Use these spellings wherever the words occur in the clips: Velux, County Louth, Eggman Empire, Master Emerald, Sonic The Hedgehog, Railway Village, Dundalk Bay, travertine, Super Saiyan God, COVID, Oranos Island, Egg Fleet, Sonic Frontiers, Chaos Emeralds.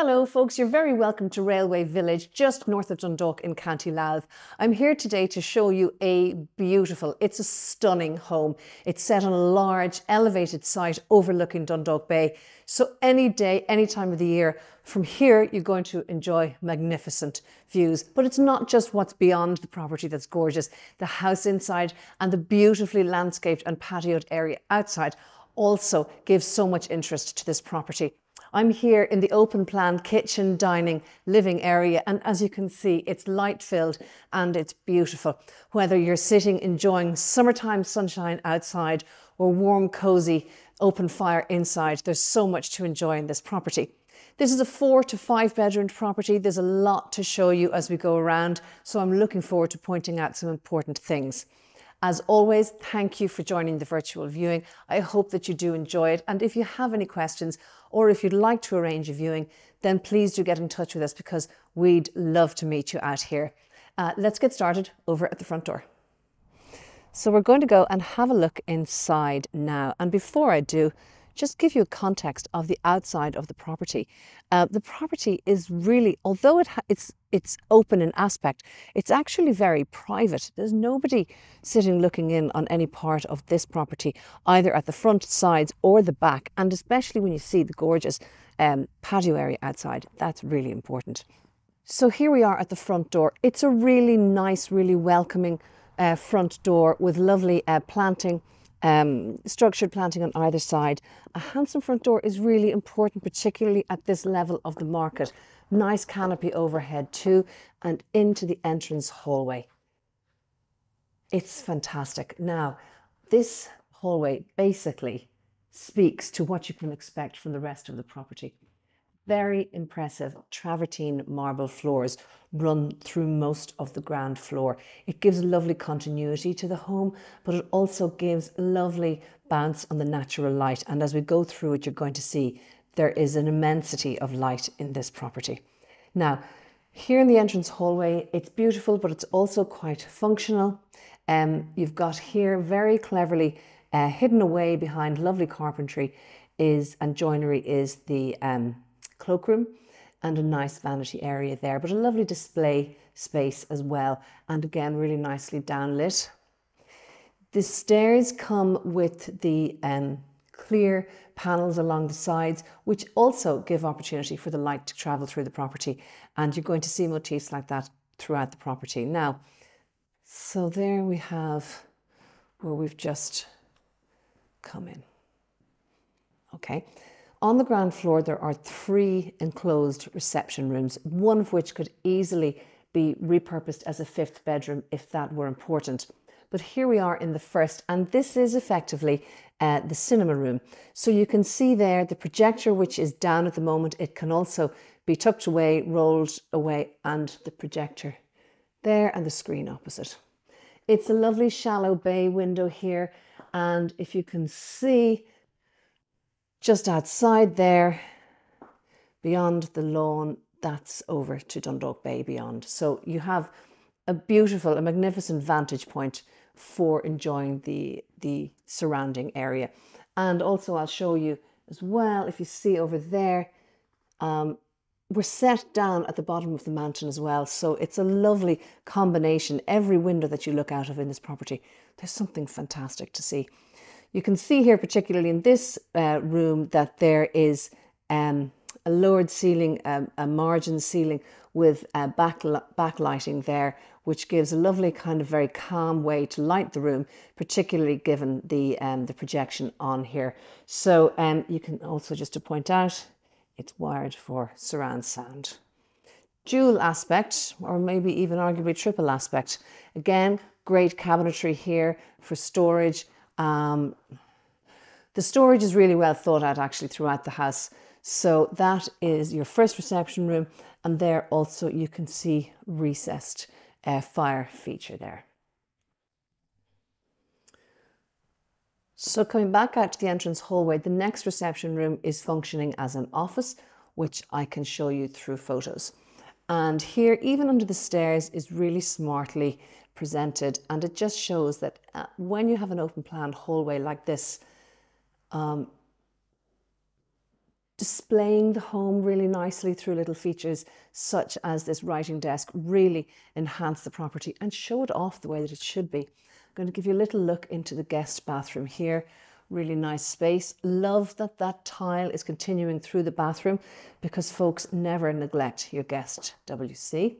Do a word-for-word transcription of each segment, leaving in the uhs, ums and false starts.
Hello folks, you're very welcome to Railway Village, just north of Dundalk in County Louth. I'm here today to show you a beautiful, it's a stunning home. It's set on a large elevated site overlooking Dundalk Bay. So any day, any time of the year, from here you're going to enjoy magnificent views. But it's not just what's beyond the property that's gorgeous. The house inside and the beautifully landscaped and patioed area outside also gives so much interest to this property. I'm here in the open plan kitchen, dining, living area, and as you can see, it's light filled and it's beautiful. Whether you're sitting enjoying summertime sunshine outside or warm, cozy open fire inside, there's so much to enjoy in this property. This is a four to five bedroom property. There's a lot to show you as we go around, so I'm looking forward to pointing out some important things. As always, thank you for joining the virtual viewing. I hope that you do enjoy it. And if you have any questions or if you'd like to arrange a viewing, then please do get in touch with us because we'd love to meet you out here. Uh, let's get started over at the front door. So we're going to go and have a look inside now. And before I do, just give you a context of the outside of the property. Uh, the property is really, although it ha it's it's open in aspect, it's actually very private. There's nobody sitting looking in on any part of this property, either at the front, sides or the back. And especially when you see the gorgeous um, patio area outside, that's really important. So here we are at the front door. It's a really nice, really welcoming uh, front door with lovely uh, planting. Um, structured planting on either side. A handsome front door is really important, particularly at this level of the market. Nice canopy overhead too, and into the entrance hallway. It's fantastic. Now, this hallway basically speaks to what you can expect from the rest of the property. Very impressive travertine marble floors run through most of the ground floor. It gives lovely continuity to the home, but it also gives lovely bounce on the natural light. And as we go through it, you're going to see there is an immensity of light in this property. Now, here in the entrance hallway, it's beautiful, but it's also quite functional. Um, you've got here very cleverly uh, hidden away behind lovely carpentry is and joinery is the um, cloakroom and a nice vanity area there, but a lovely display space as well, and again really nicely downlit. The stairs come with the um, clear panels along the sides, which also give opportunity for the light to travel through the property, and you're going to see motifs like that throughout the property. Now, so there we have where we've just come in. Okay. On the ground floor, there are three enclosed reception rooms, one of which could easily be repurposed as a fifth bedroom if that were important. But here we are in the first, and this is effectively uh, the cinema room. So you can see there the projector, which is down at the moment. It can also be tucked away, rolled away, and the projector there and the screen opposite. It's a lovely shallow bay window here, and if you can see, just outside there, beyond the lawn, that's over to Dundalk Bay beyond. So you have a beautiful, a magnificent vantage point for enjoying the, the surrounding area. And also I'll show you as well, if you see over there, um, we're set down at the bottom of the mountain as well. So it's a lovely combination. Every window that you look out of in this property, there's something fantastic to see. You can see here, particularly in this uh, room, that there is um, a lowered ceiling, um, a margin ceiling with uh, backl backlighting there, which gives a lovely kind of very calm way to light the room, particularly given the, um, the projection on here. So um, you can also, just to point out, it's wired for surround sound. Dual aspect, or maybe even arguably triple aspect. Again, great cabinetry here for storage. Um, the storage is really well thought out actually throughout the house. So that is your first reception room, and there also you can see recessed uh, fire feature there. So coming back out to the entrance hallway, the next reception room is functioning as an office, which I can show you through photos. And here, even under the stairs, is really smartly presented, and it just shows that when you have an open plan hallway like this, um, displaying the home really nicely through little features such as this writing desk really enhanced the property and showed off the way that it should be. I'm going to give you a little look into the guest bathroom here. Really nice space. Love that that tile is continuing through the bathroom, because folks, never neglect your guest W C.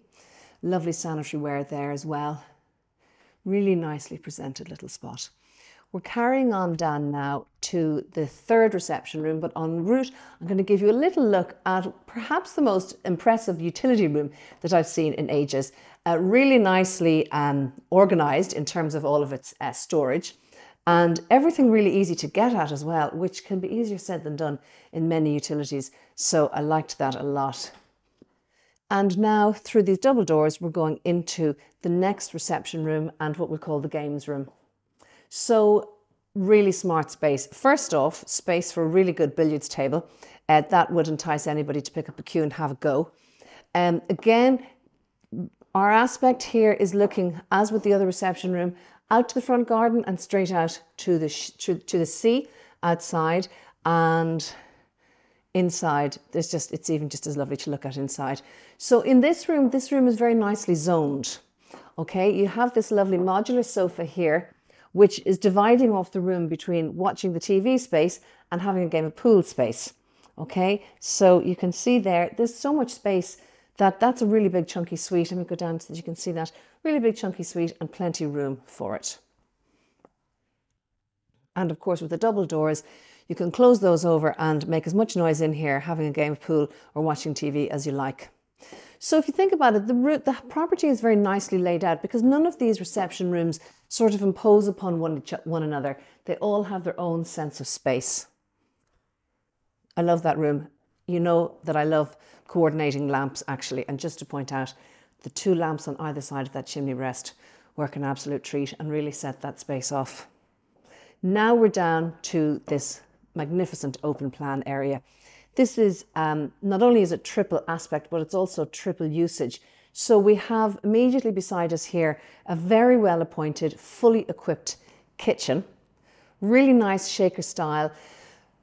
Lovely sanitary ware there as well. Really nicely presented little spot. We're carrying on down now to the third reception room, but en route, I'm going to give you a little look at perhaps the most impressive utility room that I've seen in ages. Uh, really nicely um, organized in terms of all of its uh, storage, and everything really easy to get at as well, which can be easier said than done in many utilities. So I liked that a lot. And now through these double doors, we're going into the next reception room and what we'll call the games room. So really smart space. First off, space for a really good billiards table. Uh, that would entice anybody to pick up a cue and have a go. Um, again, our aspect here is looking, as with the other reception room, out to the front garden and straight out to the, sh to, to the sea outside, and inside there's just, it's even just as lovely to look at inside. So in this room, this room is very nicely zoned. Okay, you have this lovely modular sofa here, which is dividing off the room between watching the T V space and having a game of pool space. Okay, so you can see there, there's so much space that that's a really big chunky suite. Let me go down so that you can see that. Really big chunky suite and plenty of room for it. And of course, with the double doors, you can close those over and make as much noise in here, having a game of pool or watching T V as you like. So if you think about it, the, route, the property is very nicely laid out, because none of these reception rooms sort of impose upon one, each, one another. They all have their own sense of space. I love that room. You know that I love coordinating lamps, actually. And just to point out, the two lamps on either side of that chimney rest work an absolute treat and really set that space off. Now we're down to this magnificent open plan area. This is, um, not only is it triple aspect, but it's also triple usage. So we have immediately beside us here a very well appointed, fully equipped kitchen. Really nice shaker style,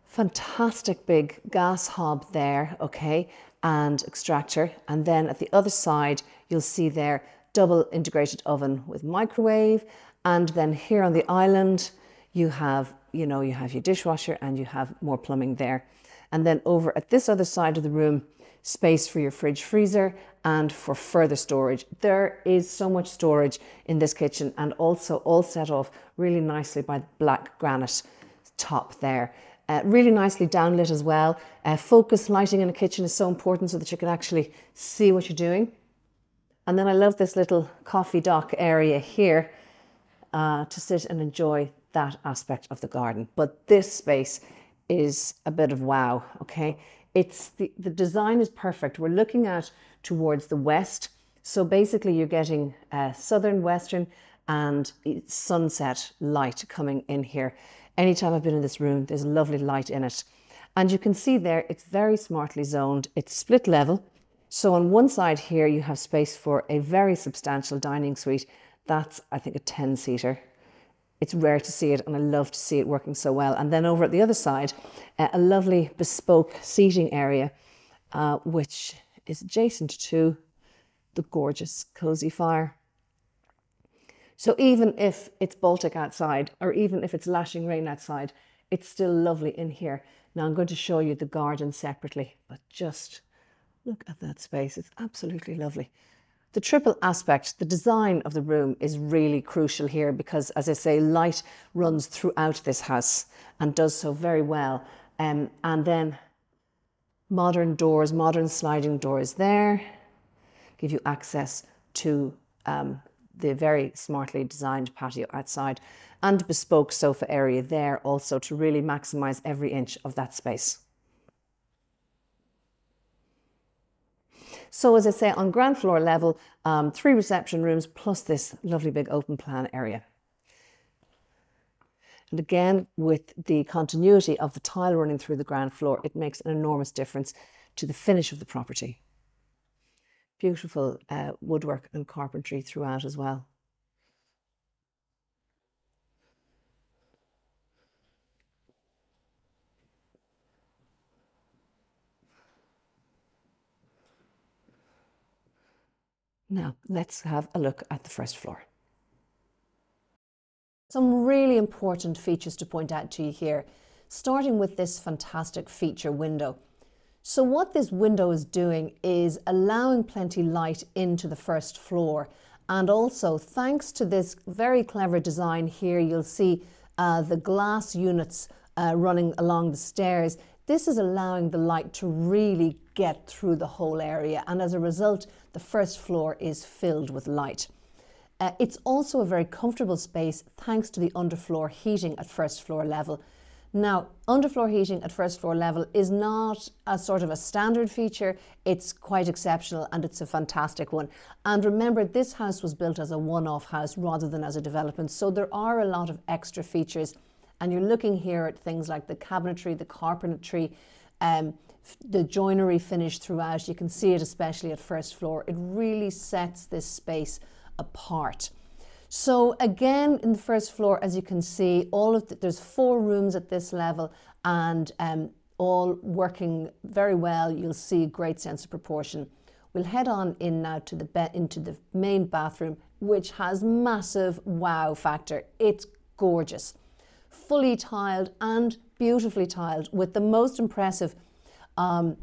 fantastic big gas hob there, okay, and extractor. And then at the other side, you'll see there double integrated oven with microwave. And then here on the island, you have, you know, you have your dishwasher and you have more plumbing there. And then over at this other side of the room, space for your fridge freezer and for further storage. There is so much storage in this kitchen, and also all set off really nicely by the black granite top there. Uh, really nicely downlit as well. Uh, focus lighting in a kitchen is so important so that you can actually see what you're doing. And then I love this little coffee dock area here uh, to sit and enjoy that aspect of the garden. But this space is a bit of wow, okay? It's the, the design is perfect. We're looking at towards the west. So basically you're getting uh, southern, western and sunset light coming in here. Anytime I've been in this room, there's lovely light in it. And you can see there, it's very smartly zoned. It's split level. So on one side here, you have space for a very substantial dining suite. That's, I think, a ten seater. It's rare to see it, and I love to see it working so well. And then over at the other side, uh, a lovely bespoke seating area, uh, which is adjacent to the gorgeous cozy fire. So even if it's Baltic outside, or even if it's lashing rain outside, it's still lovely in here. Now I'm going to show you the garden separately, but just look at that space. It's absolutely lovely. The triple aspect, the design of the room is really crucial here, because, as I say, light runs throughout this house and does so very well. Um, and then modern doors, modern sliding doors there, give you access to um, the very smartly designed patio outside, and bespoke sofa area there also to really maximize every inch of that space. So as I say, on ground floor level, um, three reception rooms plus this lovely big open plan area. And again, with the continuity of the tile running through the ground floor, it makes an enormous difference to the finish of the property. Beautiful uh, woodwork and carpentry throughout as well. Now, let's have a look at the first floor. Some really important features to point out to you here, starting with this fantastic feature window. So what this window is doing is allowing plenty light into the first floor, and also thanks to this very clever design here, you'll see uh, the glass units uh, running along the stairs. This is allowing the light to really get through the whole area, and as a result the first floor is filled with light. Uh, it's also a very comfortable space thanks to the underfloor heating at first floor level. Now, underfloor heating at first floor level is not a sort of a standard feature, it's quite exceptional and it's a fantastic one. And remember, this house was built as a one-off house rather than as a development, so there are a lot of extra features, and you're looking here at things like the cabinetry, the carpentry, um, the joinery finish throughout. You can see it especially at first floor, it really sets this space apart. So again, in the first floor, as you can see, all of the, there's four rooms at this level, and um, all working very well. You'll see a great sense of proportion. We'll head on in now to the be into the main bathroom, which has massive wow factor. It's gorgeous, fully tiled and beautifully tiled, with the most impressive um,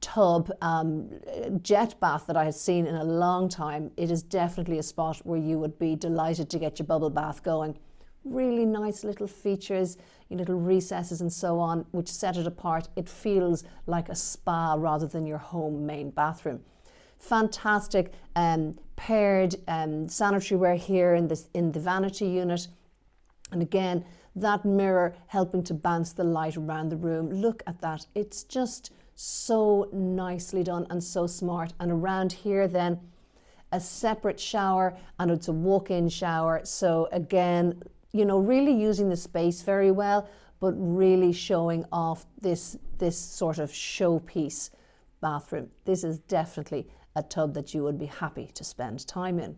tub um, jet bath that I had seen in a long time. It is definitely a spot where you would be delighted to get your bubble bath going. Really nice little features, your little recesses and so on, which set it apart. It feels like a spa rather than your home main bathroom. Fantastic um, paired um, sanitary ware here in this in the vanity unit, and again that mirror helping to bounce the light around the room. Look at that, it's just so nicely done and so smart. And around here then a separate shower, and it's a walk-in shower, so again, you know, really using the space very well, but really showing off this this sort of showpiece bathroom. This is definitely a tub that you would be happy to spend time in.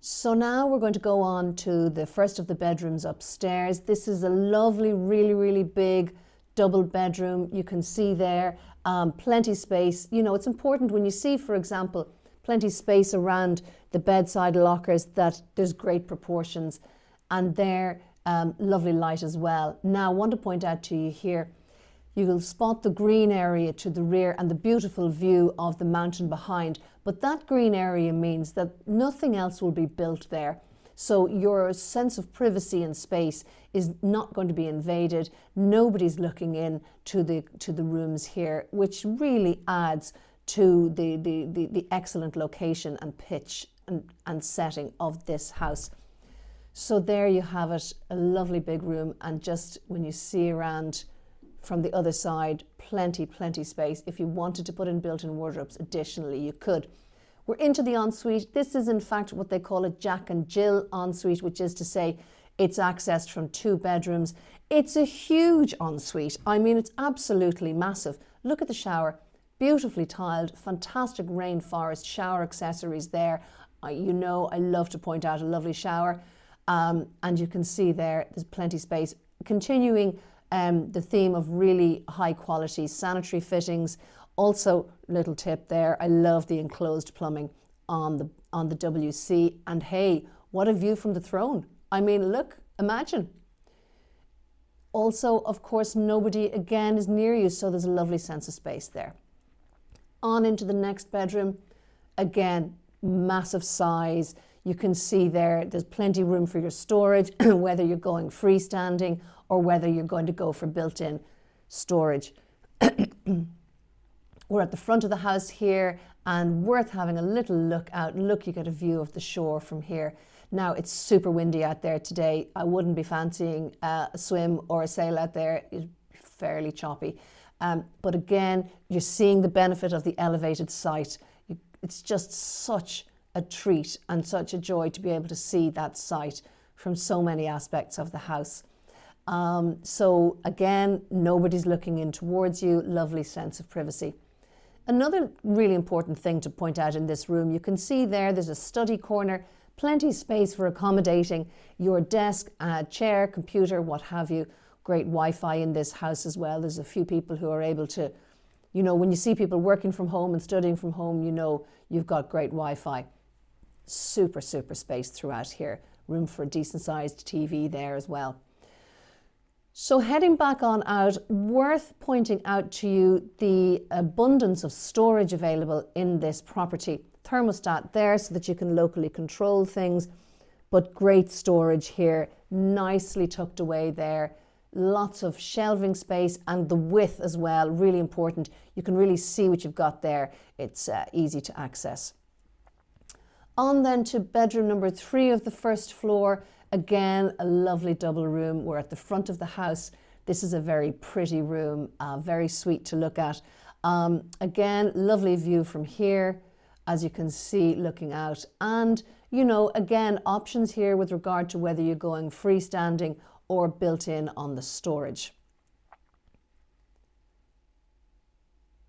So now we're going to go on to the first of the bedrooms upstairs. This is a lovely, really really big double bedroom. You can see there um, plenty space. You know, it's important when you see, for example, plenty space around the bedside lockers, that there's great proportions, and there um, lovely light as well. Now I want to point out to you here, you will spot the green area to the rear and the beautiful view of the mountain behind, but that green area means that nothing else will be built there. So your sense of privacy and space is not going to be invaded. Nobody's looking in to the to the rooms here, which really adds to the the, the, the excellent location and pitch and, and setting of this house. So there you have it, a lovely big room, and just when you see around from the other side, plenty, plenty space. If you wanted to put in built-in wardrobes additionally, you could. We're into the ensuite. This is in fact what they call a Jack and Jill ensuite, which is to say it's accessed from two bedrooms. It's a huge ensuite. I mean, it's absolutely massive. Look at the shower, beautifully tiled, fantastic rainforest shower accessories there. Uh, you know, I love to point out a lovely shower. Um, and you can see there, there's plenty space. Continuing um, the theme of really high quality sanitary fittings. Also, little tip there, I love the enclosed plumbing on the on the W C, and hey, what a view from the throne. I mean, look, imagine. Also, of course, nobody again is near you, so there's a lovely sense of space there. On into the next bedroom, again, massive size. You can see there, there's plenty of room for your storage, whether you're going freestanding or whether you're going to go for built-in storage. We're at the front of the house here, and worth having a little look out. Look, you get a view of the shore from here. Now it's super windy out there today. I wouldn't be fancying uh, a swim or a sail out there. It's fairly choppy. Um, but again, you're seeing the benefit of the elevated site. It's just such a treat and such a joy to be able to see that site from so many aspects of the house. Um, so again, nobody's looking in towards you. Lovely sense of privacy. Another really important thing to point out in this room, you can see there, there's a study corner, plenty of space for accommodating your desk, uh, chair, computer, what have you. Great Wi-Fi in this house as well. There's a few people who are able to, you know, when you see people working from home and studying from home, you know you've got great Wi-Fi. Super, super space throughout here. Room for a decent sized T V there as well. So heading back on out, worth pointing out to you the abundance of storage available in this property. Thermostat there so that you can locally control things, but great storage here, nicely tucked away there. Lots of shelving space, and the width as well, really important. You can really see what you've got there. It's uh, easy to access. On then to bedroom number three of the first floor. Again, a lovely double room. We're at the front of the house. This is a very pretty room, uh, very sweet to look at. Um, again, lovely view from here, as you can see looking out. And, you know, again, options here with regard to whether you're going freestanding or built in on the storage.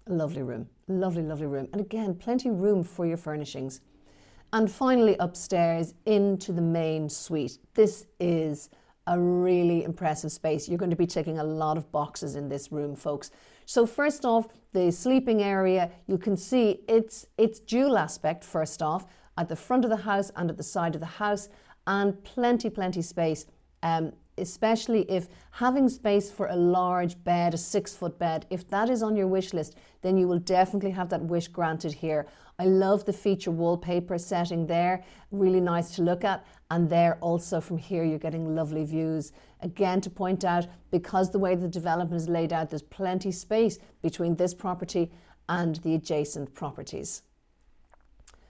A lovely room, lovely, lovely room. And again, plenty of room for your furnishings. And finally upstairs into the main suite. This is a really impressive space. You're going to be ticking a lot of boxes in this room, folks. So first off, the sleeping area, you can see it's, it's dual aspect first off, at the front of the house and at the side of the house, and plenty, plenty space, um, especially if having space for a large bed, a six foot bed, if that is on your wish list, then you will definitely have that wish granted here. I love the feature wallpaper setting there, really nice to look at. And there also from here, you're getting lovely views. Again, to point out, because the way the development is laid out, there's plenty space between this property and the adjacent properties.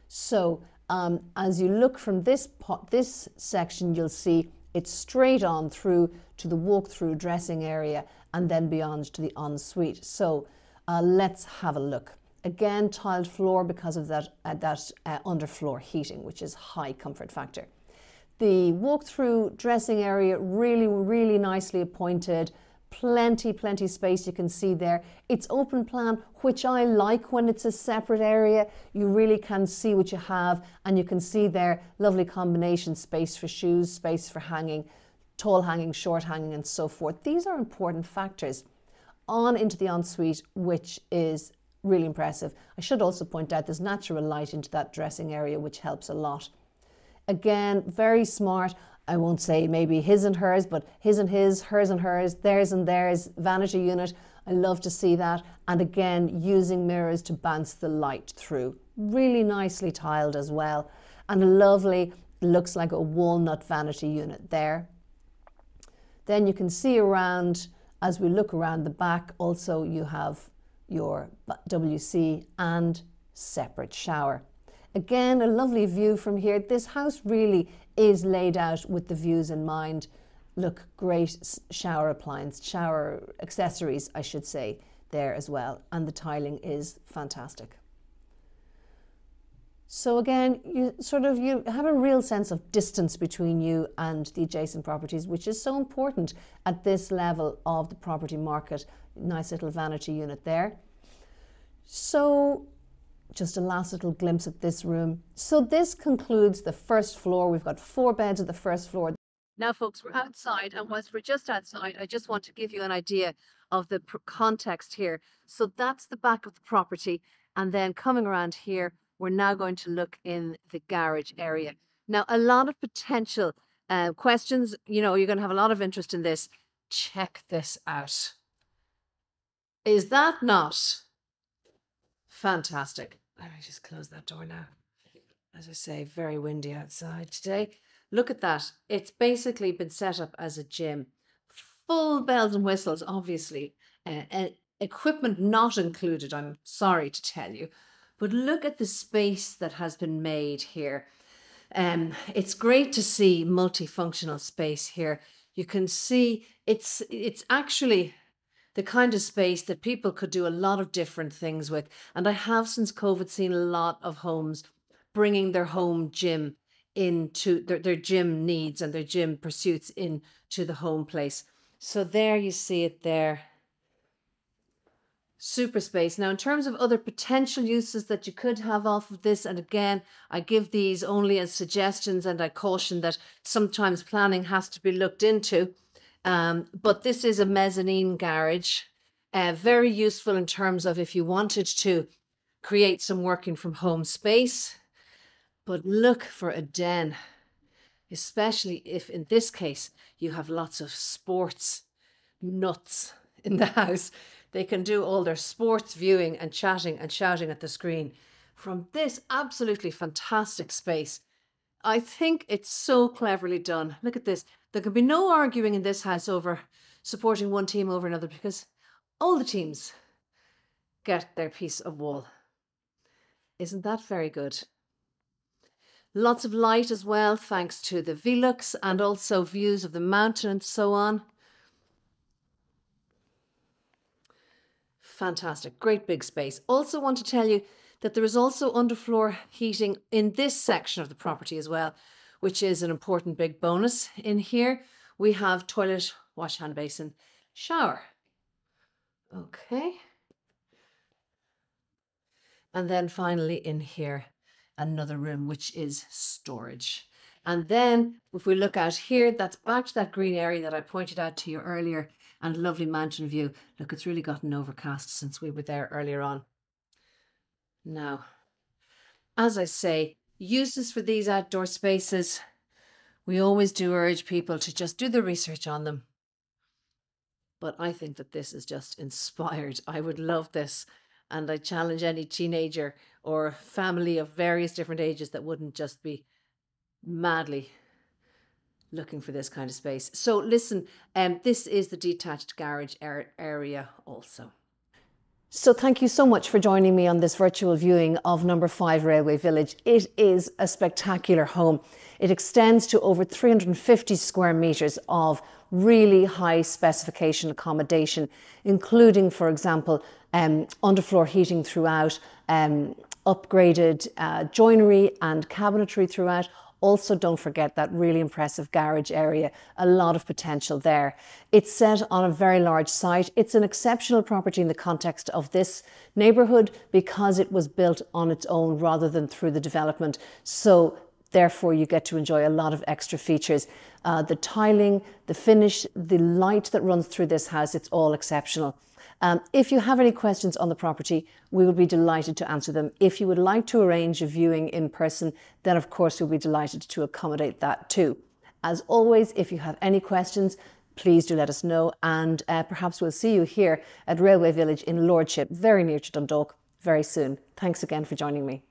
So um, as you look from this, this section, you'll see it's straight on through to the walk-through dressing area and then beyond to the ensuite. So uh, let's have a look. Again, tiled floor because of that, uh, that uh, underfloor heating, which is high comfort factor. The walk-through dressing area really, really nicely appointed. Plenty, plenty space you can see there. It's open plan, which I like when it's a separate area. You really can see what you have, and you can see there lovely combination, space for shoes, space for hanging, tall hanging, short hanging, and so forth. These are important factors. On into the ensuite, which is really impressive. I should also point out there's natural light into that dressing area, which helps a lot. Again, very smart. I won't say maybe his and hers, but his and his, hers and hers, theirs and theirs, vanity unit. I love to see that. And again, using mirrors to bounce the light through. Really nicely tiled as well. And a lovely, looks like a walnut vanity unit there. Then you can see around, as we look around the back, also you have your W C and separate shower. Again, a lovely view from here. This house really is laid out with the views in mind. Look, great shower appliance, shower accessories, I should say, there as well. And the tiling is fantastic. So again, you sort of, you have a real sense of distance between you and the adjacent properties, which is so important at this level of the property market. Nice little vanity unit there. So just a last little glimpse at this room. So this concludes the first floor. We've got four beds at the first floor. Now, folks, we're outside, and whilst we're just outside, I just want to give you an idea of the context here. So that's the back of the property, and then coming around here, we're now going to look in the garage area. Now, a lot of potential uh, questions. You know, you're going to have a lot of interest in this. Check this out. Is that not fantastic? Let me just close that door now. As I say, very windy outside today. Look at that. It's basically been set up as a gym. Full bells and whistles, obviously. Uh, uh, equipment not included, I'm sorry to tell you. But look at the space that has been made here. Um, it's great to see multifunctional space here. You can see it's it's actually the kind of space that people could do a lot of different things with. And I have, since COVID, seen a lot of homes bringing their home gym into their, their gym needs and their gym pursuits into the home place. So there you see it there. Super space. Now, in terms of other potential uses that you could have off of this, and again, I give these only as suggestions, and I caution that sometimes planning has to be looked into. Um, but this is a mezzanine garage. Uh, very useful in terms of if you wanted to create some working from home space, but look for a den, especially if in this case you have lots of sports nuts in the house. They can do all their sports viewing and chatting and shouting at the screen from this absolutely fantastic space. I think it's so cleverly done. Look at this. There can be no arguing in this house over supporting one team over another, because all the teams get their piece of wool. Isn't that very good? Lots of light as well, thanks to the Velux, and also views of the mountain and so on. Fantastic, great big space. Also want to tell you that there is also underfloor heating in this section of the property as well, which is an important big bonus. In here, we have toilet, wash hand basin, shower. Okay. And then finally in here, another room, which is storage. And then if we look out here, that's back to that green area that I pointed out to you earlier, and lovely mountain view. Look, it's really gotten overcast since we were there earlier on. Now, as I say, uses for these outdoor spaces, we always do urge people to just do the research on them. But I think that this is just inspired. I would love this. And I challenge any teenager or family of various different ages that wouldn't just be madly looking for this kind of space. So listen, um, this is the detached garage area also. So thank you so much for joining me on this virtual viewing of number five Railway Village. It is a spectacular home. It extends to over three hundred and fifty square metres of really high specification accommodation, including, for example, um, underfloor heating throughout, um, upgraded uh, joinery and cabinetry throughout. Also, don't forget that really impressive garage area, a lot of potential there. It's set on a very large site. It's an exceptional property in the context of this neighbourhood because it was built on its own rather than through the development. So therefore, you get to enjoy a lot of extra features. Uh, the tiling, the finish, the light that runs through this house, it's all exceptional. Um, if you have any questions on the property, we would be delighted to answer them. If you would like to arrange a viewing in person, then of course we'll be delighted to accommodate that too. As always, if you have any questions, please do let us know, and uh, perhaps we'll see you here at Railway Village in Lordship, very near to Dundalk, very soon. Thanks again for joining me.